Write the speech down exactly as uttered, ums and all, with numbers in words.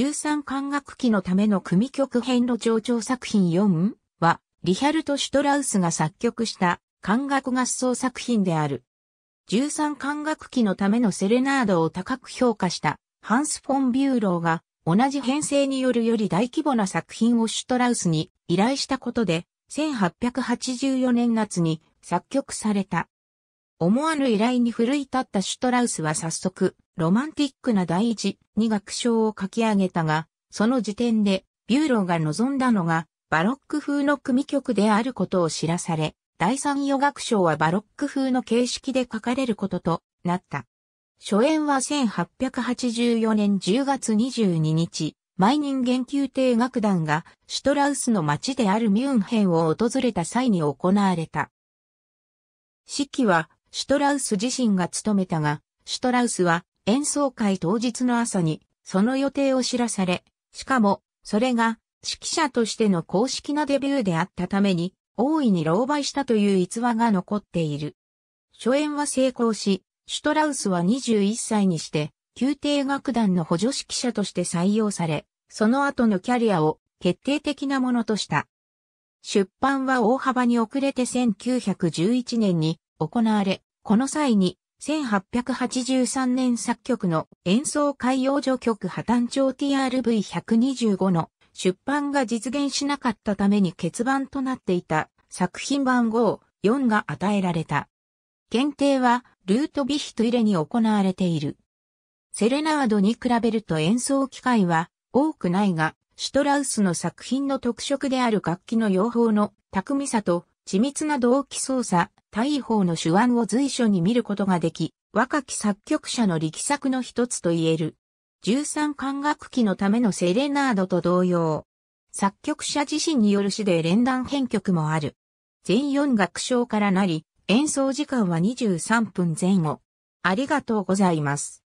じゅうさん管楽器のための組曲編の長調作品よんは、リヒャルト・シュトラウスが作曲した管楽合奏作品である。じゅうさん管楽器のためのセレナードを高く評価したハンス・フォン・ビューローが同じ編成によるより大規模な作品をシュトラウスに依頼したことでせんはっぴゃくはちじゅうよねん夏に作曲された。思わぬ依頼に奮い立ったシュトラウスは早速ロマンティックな第一、二楽章を書き上げたが、その時点でビューローが望んだのがバロック風の組曲であることを知らされ、第三四楽章はバロック風の形式で書かれることとなった。初演はせんはっぴゃくはちじゅうよねんじゅうがつにじゅうににち、毎人間宮廷楽団がシュトラウスの町であるミュンヘンを訪れた際に行われた。指揮はシュトラウス自身が務めたが、シュトラウスは演奏会当日の朝にその予定を知らされ、しかもそれが指揮者としての公式なデビューであったために、大いに狼狽したという逸話が残っている。初演は成功し、シュトラウスはにじゅういっさいにして、宮廷楽団の補助指揮者として採用され、その後のキャリアを決定的なものとした。出版は大幅に遅れてせんきゅうひゃくじゅういちねんに行われ、この際にせんはっぴゃくはちじゅうさんねん作曲の演奏会養生曲破綻調 ティーアールブイいちにーご の出版が実現しなかったために欠番となっていた作品番号よんが与えられた。検定はルートヴィヒト入れに行われている。セレナードに比べると演奏機会は多くないが、シュトラウスの作品の特色である楽器の用法の巧みさと緻密な同期操作、大砲の手腕を随所に見ることができ、若き作曲者の力作の一つと言える。じゅうさん管楽器のためのセレナードと同様、作曲者自身による詩で連弾編曲もある。全よん楽章からなり、演奏時間はにじゅうさんぷん前後。ありがとうございます。